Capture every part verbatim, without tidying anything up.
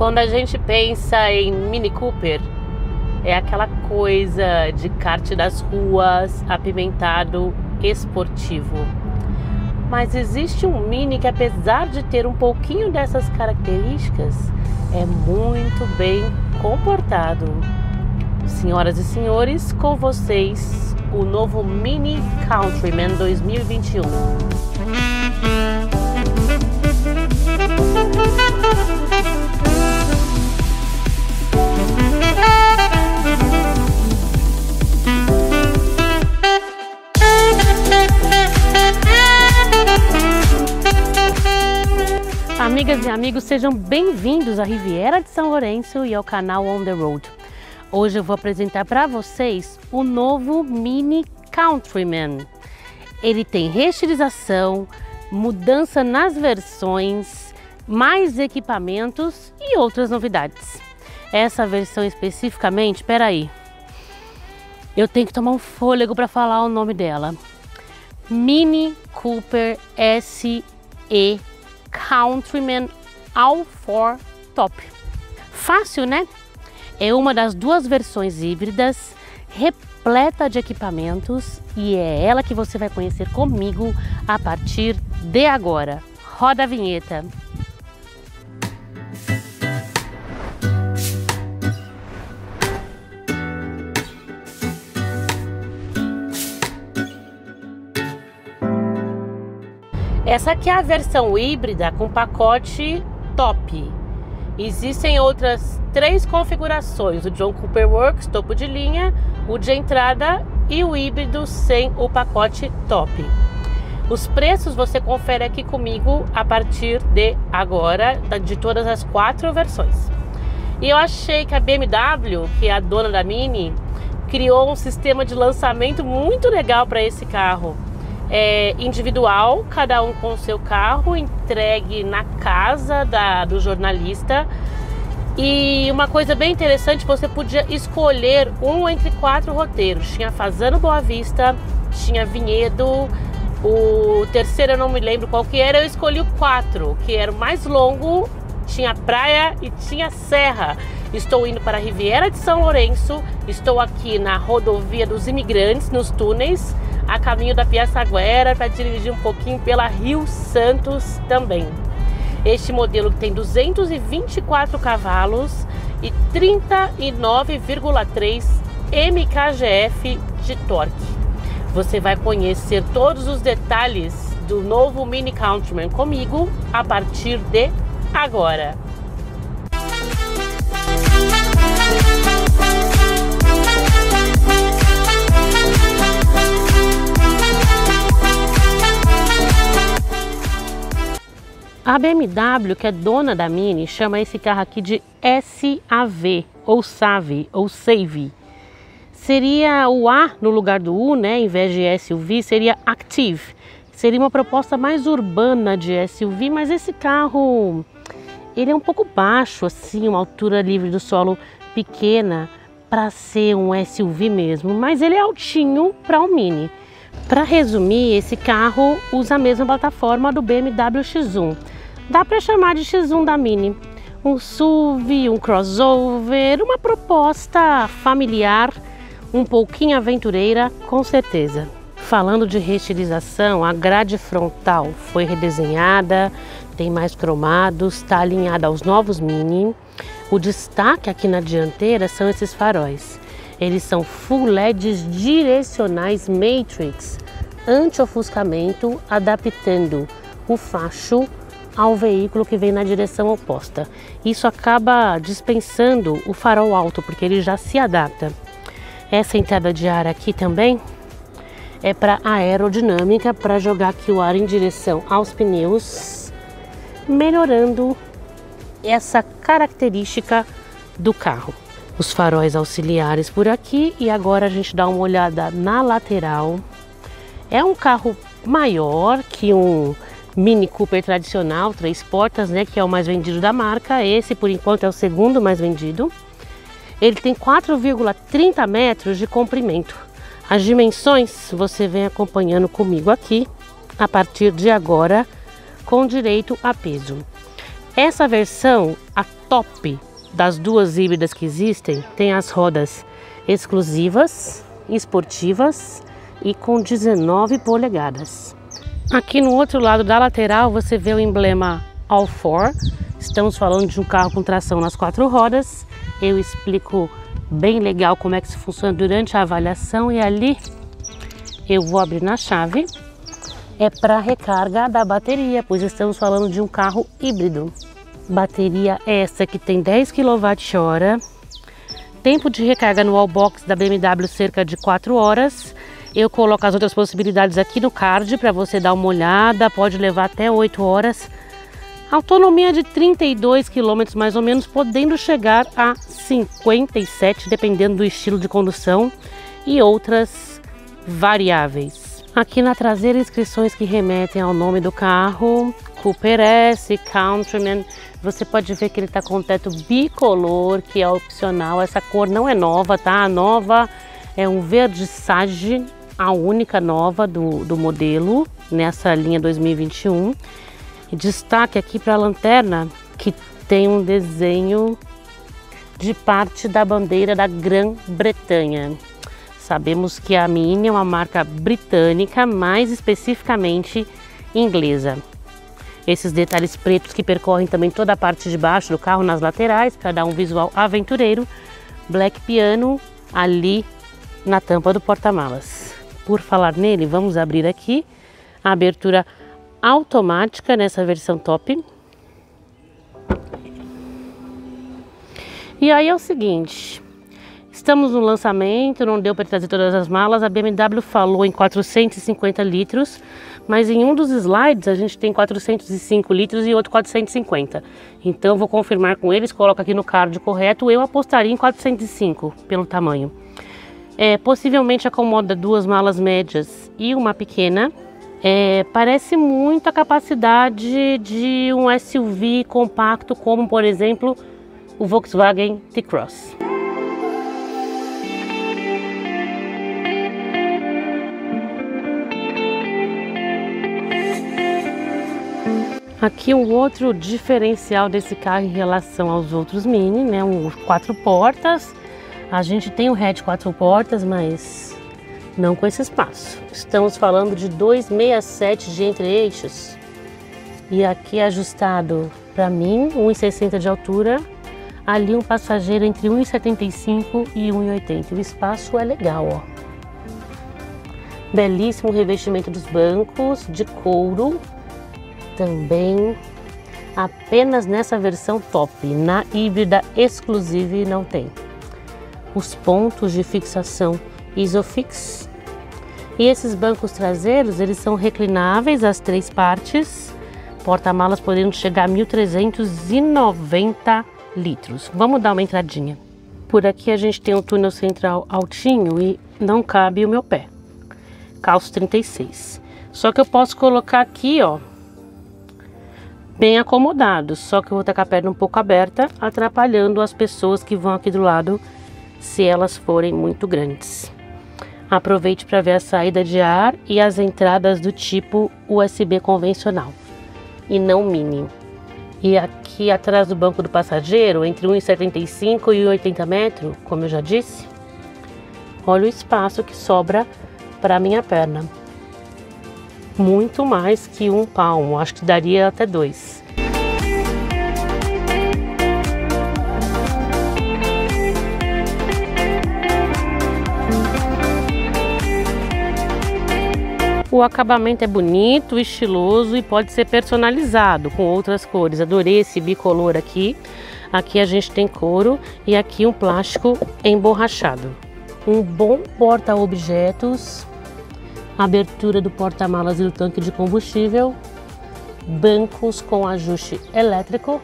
Quando a gente pensa em Mini Cooper, é aquela coisa de kart das ruas, apimentado, esportivo. Mas existe um Mini que, apesar de ter um pouquinho dessas características, é muito bem comportado. Senhoras e senhores, com vocês, o novo Mini Countryman dois mil e vinte e um. Amigas e amigos, sejam bem-vindos à Riviera de São Lourenço e ao canal On The Road. Hoje eu vou apresentar para vocês o novo Mini Countryman. Ele tem reestilização, mudança nas versões, mais equipamentos e outras novidades. Essa versão especificamente, peraí, eu tenho que tomar um fôlego para falar o nome dela. Mini Cooper S E Countryman all four Top. Fácil, né? É uma das duas versões híbridas, repleta de equipamentos, e é ela que você vai conhecer comigo a partir de agora. Roda a vinheta! Essa aqui é a versão híbrida com pacote top. Existem outras três configurações: o John Cooper Works, topo de linha, o de entrada e o híbrido sem o pacote top. Os preços você confere aqui comigo a partir de agora, de todas as quatro versões. E eu achei que a B M W, que é a dona da Mini, criou um sistema de lançamento muito legal para esse carro. É individual, cada um com o seu carro, entregue na casa da, do jornalista. E uma coisa bem interessante, você podia escolher um entre quatro roteiros. Tinha Fasano Boa Vista, tinha Vinhedo, o terceiro eu não me lembro qual que era. Eu escolhi o quatro, que era o mais longo, tinha praia e tinha serra. Estou indo para a Riviera de São Lourenço, estou aqui na Rodovia dos Imigrantes, nos túneis, a caminho da Piaçaguera, para dirigir um pouquinho pela Rio Santos também. Este modelo tem duzentos e vinte e quatro cavalos e trinta e nove vírgula três M K G F de torque. Você vai conhecer todos os detalhes do novo Mini Countryman comigo a partir de agora. A B M W, que é dona da Mini, chama esse carro aqui de S A V, ou S A V, ou Save. Seria o A no lugar do U, né? Em vez de S U V, seria Active. Seria uma proposta mais urbana de S U V, mas esse carro, ele é um pouco baixo, assim, uma altura livre do solo pequena para ser um S U V mesmo, mas ele é altinho para um Mini. Para resumir, esse carro usa a mesma plataforma do B M W X um. Dá para chamar de X um da Mini. Um S U V, um crossover, uma proposta familiar, um pouquinho aventureira, com certeza. Falando de reestilização, a grade frontal foi redesenhada, tem mais cromados, está alinhada aos novos Mini. O destaque aqui na dianteira são esses faróis. Eles são full L E Ds direcionais Matrix, anti-ofuscamento, adaptando o facho ao veículo que vem na direção oposta. Isso acaba dispensando o farol alto, porque ele já se adapta. Essa entrada de ar aqui também é para aerodinâmica, para jogar aqui o ar em direção aos pneus, melhorando essa característica do carro. Os faróis auxiliares por aqui, e agora a gente dá uma olhada na lateral. É um carro maior que um Mini Cooper tradicional, três portas, né, que é o mais vendido da marca. Esse, por enquanto, é o segundo mais vendido. Ele tem quatro vírgula trinta metros de comprimento. As dimensões você vem acompanhando comigo aqui, a partir de agora, com direito a peso. Essa versão, a top das duas híbridas que existem, tem as rodas exclusivas, esportivas e com dezenove polegadas. Aqui no outro lado da lateral você vê o emblema all four. Estamos falando de um carro com tração nas quatro rodas. Eu explico bem legal como é que isso funciona durante a avaliação, e ali eu vou abrir na chave. É para recarga da bateria, pois estamos falando de um carro híbrido. Bateria essa que tem dez quilowatt-hora. Tempo de recarga no Allbox da B M W cerca de quatro horas. Eu coloco as outras possibilidades aqui no card para você dar uma olhada, pode levar até oito horas. Autonomia de trinta e dois quilômetros mais ou menos, podendo chegar a cinquenta e sete, dependendo do estilo de condução e outras variáveis. Aqui na traseira, inscrições que remetem ao nome do carro, Cooper S E Countryman. Você pode ver que ele está com teto bicolor, que é opcional. Essa cor não é nova, tá? A nova é um verde sage, a única nova do, do modelo nessa linha dois mil e vinte e um. E destaque aqui para a lanterna, que tem um desenho de parte da bandeira da Grã-Bretanha. Sabemos que a Mini é uma marca britânica, mais especificamente inglesa. Esses detalhes pretos que percorrem também toda a parte de baixo do carro, nas laterais, para dar um visual aventureiro. Black piano ali na tampa do porta-malas. Por falar nele, vamos abrir aqui a abertura automática nessa versão top. E aí é o seguinte, estamos no lançamento, não deu para trazer todas as malas. A B M W falou em quatrocentos e cinquenta litros, mas em um dos slides a gente tem quatrocentos e cinco litros e outro quatrocentos e cinquenta. Então vou confirmar com eles, coloco aqui no card correto. Eu apostaria em quatrocentos e cinco pelo tamanho. É, possivelmente acomoda duas malas médias e uma pequena. É, parece muito a capacidade de um S U V compacto, como por exemplo o Volkswagen T-Cross. Aqui um outro diferencial desse carro em relação aos outros Mini, né? Um quatro portas. A gente tem o hatch quatro portas, mas não com esse espaço. Estamos falando de dois vírgula sessenta e sete de entre-eixos. E aqui ajustado para mim, um vírgula sessenta de altura. Ali um passageiro entre um vírgula setenta e cinco e um vírgula oitenta. O espaço é legal, ó. Belíssimo revestimento dos bancos, de couro. Também apenas nessa versão top. Na híbrida exclusiva não tem. Os pontos de fixação Isofix. E esses bancos traseiros, eles são reclináveis, as três partes. Porta-malas podendo chegar a mil trezentos e noventa litros. Vamos dar uma entradinha. Por aqui a gente tem um túnel central altinho e não cabe o meu pé. Calço trinta e seis. Só que eu posso colocar aqui, ó, bem acomodado. Só que eu vou estar com a perna um pouco aberta, atrapalhando as pessoas que vão aqui do lado, se elas forem muito grandes. Aproveite para ver a saída de ar e as entradas do tipo U S B convencional e não Mini. E aqui atrás do banco do passageiro, entre um vírgula setenta e cinco e um vírgula oitenta metros, como eu já disse, olha o espaço que sobra para minha perna. Muito mais que um palmo, acho que daria até dois. O acabamento é bonito, estiloso e pode ser personalizado com outras cores. Adorei esse bicolor aqui. Aqui a gente tem couro e aqui um plástico emborrachado. Um bom porta-objetos, abertura do porta-malas e do tanque de combustível, bancos com ajuste elétrico,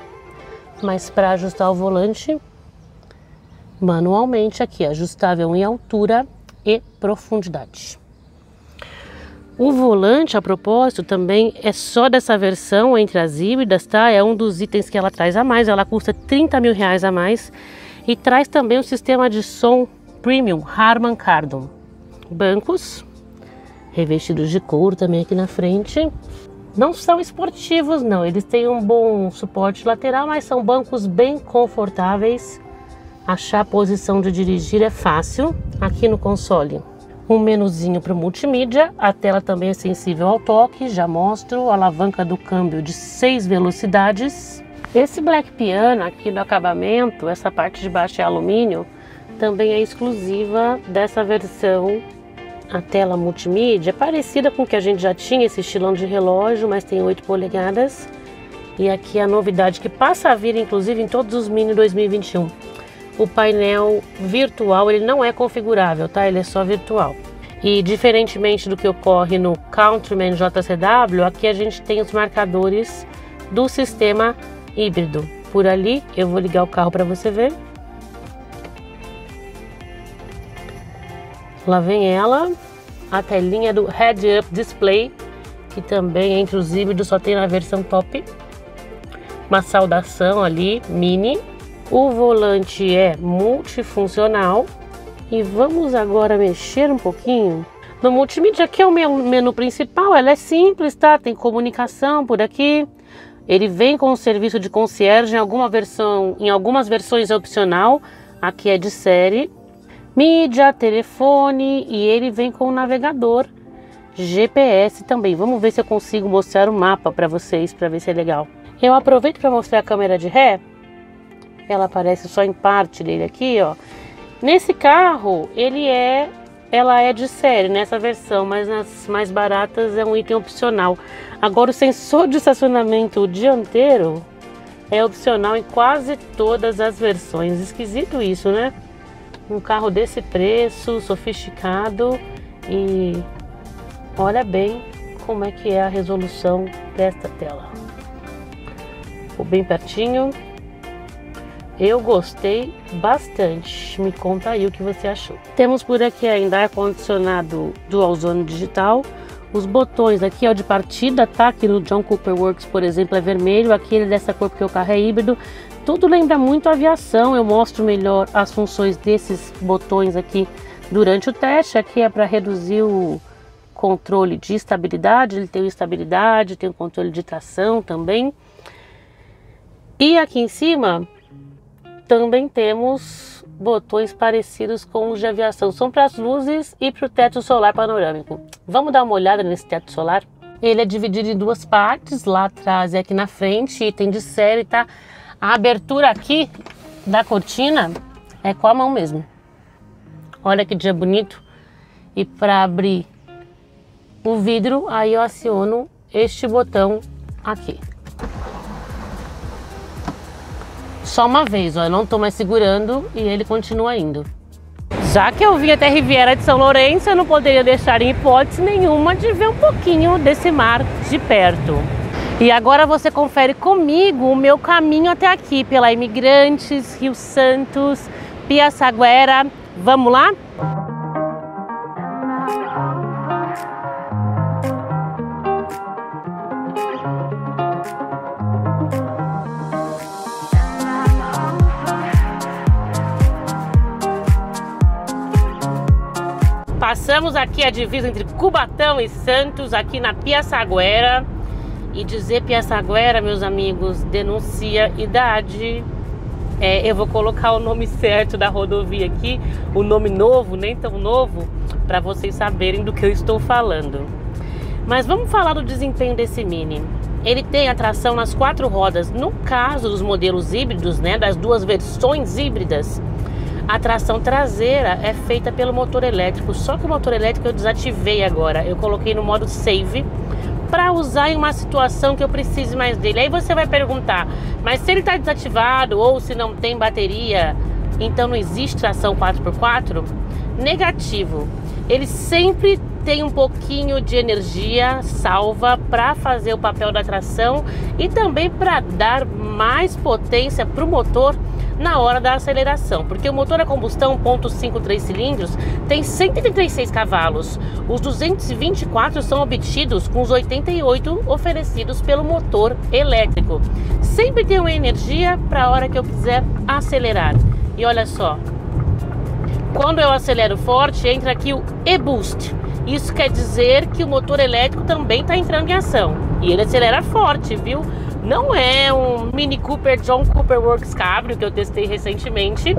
mas para ajustar o volante manualmente aqui, ajustável em altura e profundidade. O volante, a propósito, também é só dessa versão entre as híbridas, tá? É um dos itens que ela traz a mais, ela custa trinta mil reais a mais. E traz também o sistema de som premium Harman Kardon. Bancos revestidos de couro também aqui na frente. Não são esportivos não, eles têm um bom suporte lateral, mas são bancos bem confortáveis. Achar a posição de dirigir é fácil. Aqui no console, um menuzinho para o multimídia, a tela também é sensível ao toque, já mostro, a alavanca do câmbio de seis velocidades. Esse black piano aqui no acabamento, essa parte de baixo é alumínio, também é exclusiva dessa versão. A tela multimídia é parecida com o que a gente já tinha, esse estilão de relógio, mas tem oito polegadas. E aqui a novidade que passa a vir, inclusive, em todos os Mini dois mil e vinte e um. O painel virtual, ele não é configurável, tá? Ele é só virtual. E diferentemente do que ocorre no Countryman J C W, aqui a gente tem os marcadores do sistema híbrido. Por ali, eu vou ligar o carro para você ver. Lá vem ela, a telinha do Head-Up Display, que também é entre os híbridos, só tem na versão top. Uma saudação ali, mini. O volante é multifuncional. E vamos agora mexer um pouquinho no multimídia. Aqui é o menu principal, ela é simples, tá? Tem comunicação por aqui. Ele vem com o serviço de concierge, em, alguma versão, em algumas versões é opcional, aqui é de série. Mídia, telefone, e ele vem com o navegador G P S também. Vamos ver se eu consigo mostrar o mapa para vocês, para ver se é legal. Eu aproveito para mostrar a câmera de ré. Ela aparece só em parte dele aqui, ó. Nesse carro, ele é, ela é de série nessa versão, mas nas mais baratas é um item opcional. Agora o sensor de estacionamento dianteiro é opcional em quase todas as versões. Esquisito isso, né? Um carro desse preço, sofisticado, e olha bem como é que é a resolução desta tela. Vou bem pertinho. Eu gostei bastante. Me conta aí o que você achou. Temos por aqui ainda ar-condicionado Dual Zone digital. Os botões aqui é o de partida, tá? Aqui no John Cooper Works, por exemplo, é vermelho. Aqui ele é dessa cor porque o carro é híbrido. Tudo lembra muito a aviação, eu mostro melhor as funções desses botões aqui durante o teste. Aqui é para reduzir o controle de estabilidade, ele tem estabilidade, tem o controle de tração também. E aqui em cima também temos botões parecidos com os de aviação, são para as luzes e para o teto solar panorâmico. Vamos dar uma olhada nesse teto solar? Ele é dividido em duas partes, lá atrás e aqui na frente, item de série, tá? A abertura aqui da cortina é com a mão mesmo. Olha que dia bonito. E para abrir o vidro, aí eu aciono este botão aqui. Só uma vez, ó, eu não estou mais segurando e ele continua indo. Já que eu vim até Riviera de São Lourenço, eu não poderia deixar em hipótese nenhuma de ver um pouquinho desse mar de perto. E agora você confere comigo o meu caminho até aqui, pela Imigrantes, Rio Santos, Piaçaguera. Vamos lá? Passamos aqui a divisa entre Cubatão e Santos, aqui na Piaçaguera. E dizer Piaçaguera, meus amigos, denuncia idade. É, eu vou colocar o nome certo da rodovia aqui, o nome novo, nem tão novo, para vocês saberem do que eu estou falando. Mas vamos falar do desempenho desse Mini. Ele tem a tração nas quatro rodas. No caso dos modelos híbridos, né, das duas versões híbridas, a tração traseira é feita pelo motor elétrico. Só que o motor elétrico eu desativei agora. Eu coloquei no modo Save, para usar em uma situação que eu precise mais dele. Aí você vai perguntar, mas se ele está desativado ou se não tem bateria, então não existe tração quatro por quatro? Negativo. Ele sempre tem um pouquinho de energia salva para fazer o papel da tração e também para dar mais potência para o motor na hora da aceleração, porque o motor a combustão um ponto cinco três cilindros tem cento e trinta e seis cavalos, os duzentos e vinte e quatro são obtidos com os oitenta e oito oferecidos pelo motor elétrico. Sempre tem uma energia para a hora que eu quiser acelerar. E olha só, quando eu acelero forte, entra aqui o e-boost, isso quer dizer que o motor elétrico também está entrando em ação. E ele acelera forte, viu? Não é um Mini Cooper John Cooper Works Cabrio que eu testei recentemente,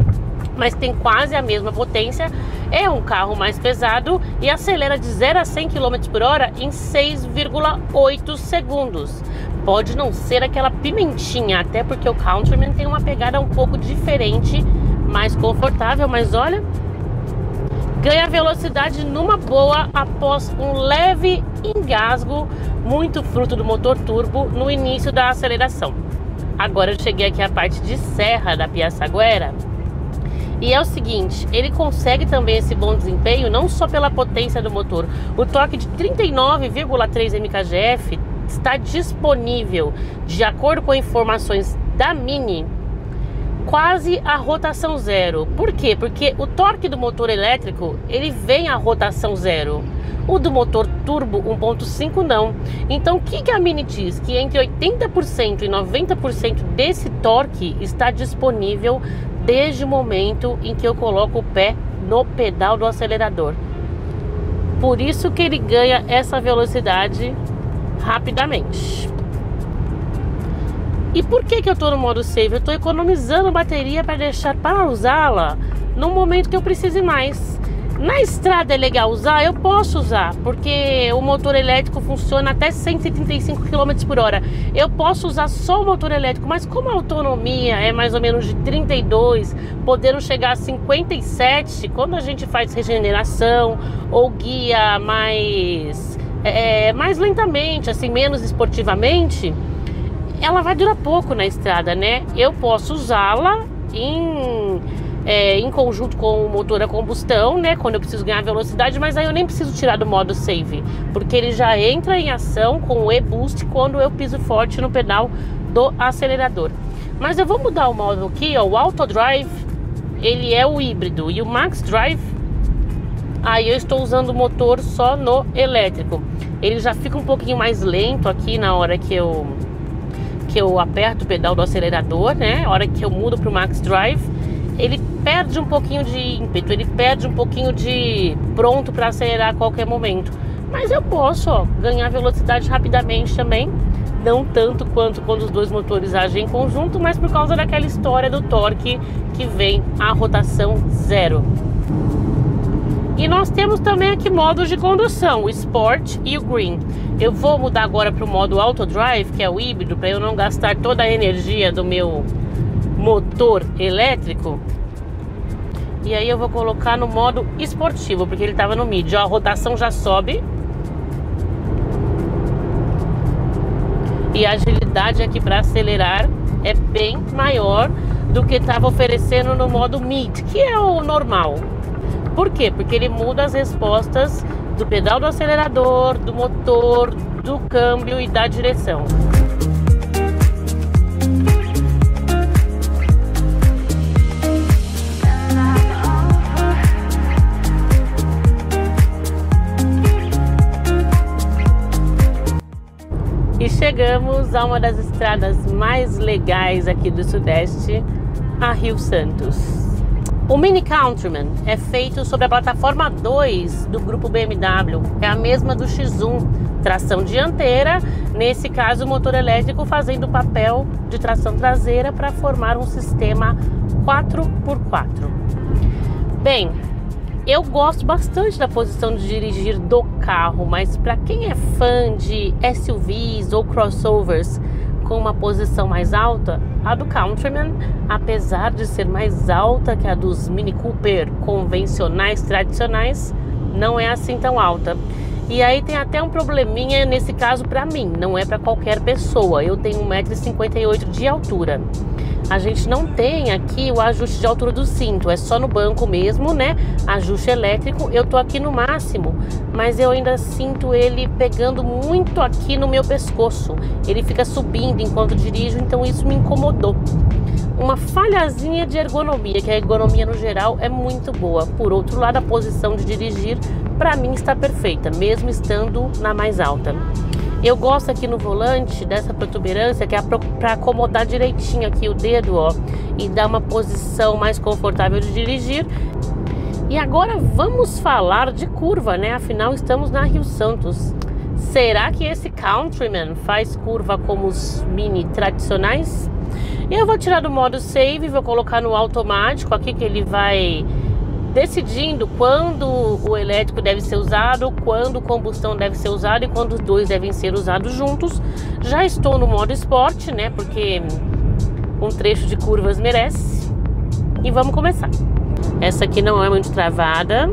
mas tem quase a mesma potência. É um carro mais pesado e acelera de zero a cem quilômetros por hora em seis vírgula oito segundos. Pode não ser aquela pimentinha, até porque o Countryman tem uma pegada um pouco diferente, mais confortável, mas olha, ganha velocidade numa boa após um leve engasgo, muito fruto do motor turbo no início da aceleração. Agora eu cheguei aqui à parte de serra da Piaçaguera. E é o seguinte, ele consegue também esse bom desempenho não só pela potência do motor. O torque de trinta e nove vírgula três mil cavalos-de-força está disponível, de acordo com informações da Mini, quase a rotação zero. Por quê? Porque o torque do motor elétrico, ele vem a rotação zero. O do motor turbo um ponto cinco não. Então o que, que a Mini diz? Que entre oitenta por cento e noventa por cento desse torque está disponível desde o momento em que eu coloco o pé no pedal do acelerador. Por isso que ele ganha essa velocidade rapidamente. E por que que eu tô no modo save? Eu tô economizando bateria para deixar para usá-la no momento que eu precise mais. Na estrada é legal usar? Eu posso usar, porque o motor elétrico funciona até cento e trinta e cinco quilômetros por hora. Eu posso usar só o motor elétrico, mas como a autonomia é mais ou menos de trinta e dois, podendo chegar a cinquenta e sete, quando a gente faz regeneração ou guia mais, é, mais lentamente, assim, menos esportivamente, ela vai durar pouco na estrada, né? Eu posso usá-la em, é, em conjunto com o motor a combustão, né? Quando eu preciso ganhar velocidade, mas aí eu nem preciso tirar do modo save, porque ele já entra em ação com o e-boost quando eu piso forte no pedal do acelerador. Mas eu vou mudar o modo aqui, ó, o Auto Drive, ele é o híbrido, e o Max Drive, aí eu estou usando o motor só no elétrico. Ele já fica um pouquinho mais lento aqui na hora que eu... que eu aperto o pedal do acelerador, né? A hora que eu mudo para o Max Drive, ele perde um pouquinho de ímpeto, ele perde um pouquinho de pronto para acelerar a qualquer momento. Mas eu posso, ó, ganhar velocidade rapidamente também, não tanto quanto quando os dois motores agem em conjunto, mas por causa daquela história do torque que vem a rotação zero. E nós temos também aqui modos de condução, o Sport e o Green. Eu vou mudar agora para o modo Auto Drive, que é o híbrido, para eu não gastar toda a energia do meu motor elétrico. E aí eu vou colocar no modo esportivo, porque ele estava no mid. Ó, a rotação já sobe. E a agilidade aqui para acelerar é bem maior do que estava oferecendo no modo mid, que é o normal. Por quê? Porque ele muda as respostas do pedal do acelerador, do motor, do câmbio e da direção. E chegamos a uma das estradas mais legais aqui do Sudeste, a Rio Santos. O Mini Countryman é feito sobre a plataforma dois do grupo B M W, é a mesma do X um, tração dianteira, nesse caso o motor elétrico fazendo o papel de tração traseira para formar um sistema quatro por quatro. Bem, eu gosto bastante da posição de dirigir do carro, mas para quem é fã de S U Vs ou crossovers, com uma posição mais alta, a do Countryman, apesar de ser mais alta que a dos Mini Cooper convencionais, tradicionais, não é assim tão alta. E aí tem até um probleminha nesse caso para mim, não é para qualquer pessoa. Eu tenho um metro e cinquenta e oito de altura. A gente não tem aqui o ajuste de altura do cinto, é só no banco mesmo, né? Ajuste elétrico, eu tô aqui no máximo, mas eu ainda sinto ele pegando muito aqui no meu pescoço. Ele fica subindo enquanto dirijo, então isso me incomodou. Uma falhazinha de ergonomia, que a ergonomia no geral é muito boa. Por outro lado, a posição de dirigir para mim está perfeita, mesmo estando na mais alta. Eu gosto aqui no volante dessa protuberância, que é para acomodar direitinho aqui o dedo, ó, e dar uma posição mais confortável de dirigir. E agora vamos falar de curva, né? Afinal, estamos na Rio Santos. Será que esse Countryman faz curva como os Mini tradicionais? Eu vou tirar do modo save, vou colocar no automático aqui, que ele vai decidindo quando o elétrico deve ser usado, quando combustão deve ser usado e quando os dois devem ser usados juntos. Já estou no modo Sport, né, porque um trecho de curvas merece. E vamos começar. Essa aqui não é muito travada.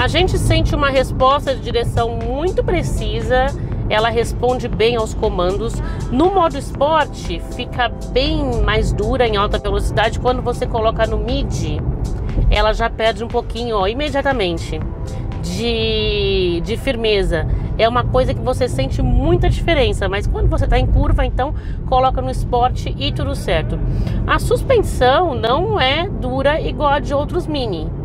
A gente sente uma resposta de direção muito precisa, ela responde bem aos comandos. No modo Sport fica bem mais dura em alta velocidade, quando você coloca no mid, ela já perde um pouquinho, ó, imediatamente de, de firmeza. É uma coisa que você sente muita diferença, mas quando você está em curva, então coloca no Sport e tudo certo. A suspensão não é dura igual a de outros Mini,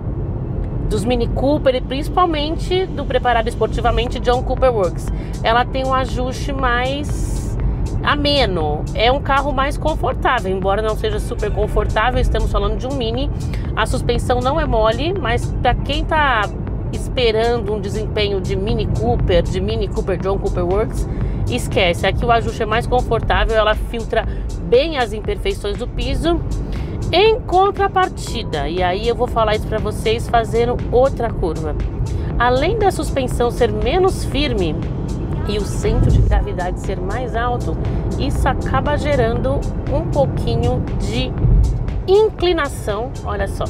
dos Mini Cooper e principalmente do preparado esportivamente John Cooper Works. Ela tem um ajuste mais ameno, é um carro mais confortável, embora não seja super confortável, estamos falando de um Mini. A suspensão não é mole, mas para quem está esperando um desempenho de Mini Cooper, de Mini Cooper John Cooper Works, esquece. Aqui o ajuste é mais confortável, ela filtra bem as imperfeições do piso. Em contrapartida, e aí eu vou falar isso para vocês fazendo outra curva, além da suspensão ser menos firme e o centro de gravidade ser mais alto, isso acaba gerando um pouquinho de inclinação, olha só,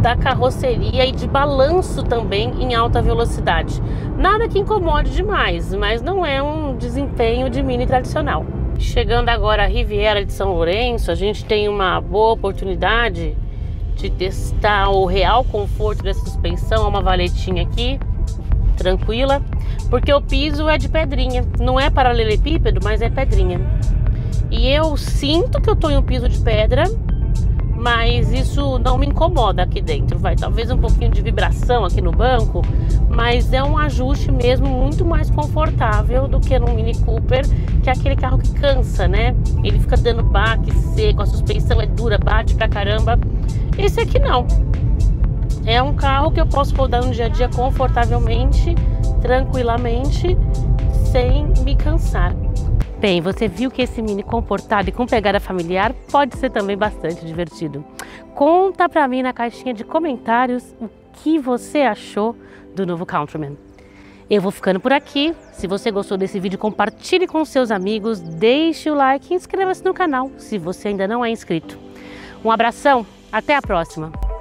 da carroceria e de balanço também em alta velocidade. Nada que incomode demais, mas não é um desempenho de Mini tradicional. Chegando agora a Riviera de São Lourenço, a gente tem uma boa oportunidade de testar o real conforto dessa suspensão. É uma valetinha aqui, tranquila, porque o piso é de pedrinha, não é paralelepípedo, mas é pedrinha. E eu sinto que eu tô em um piso de pedra, mas isso não me incomoda aqui dentro. Vai talvez um pouquinho de vibração aqui no banco, mas é um ajuste mesmo muito mais confortável do que no Mini Cooper, que é aquele carro que cansa, né? Ele fica dando baque seco, a suspensão é dura, bate pra caramba. Esse aqui não. É um carro que eu posso rodar no dia a dia confortavelmente, tranquilamente, sem me cansar. Bem, você viu que esse Mini comportado e com pegada familiar pode ser também bastante divertido. Conta pra mim na caixinha de comentários o que você achou do novo Countryman. Eu vou ficando por aqui. Se você gostou desse vídeo, compartilhe com seus amigos, deixe o like e inscreva-se no canal se você ainda não é inscrito. Um abração, até a próxima!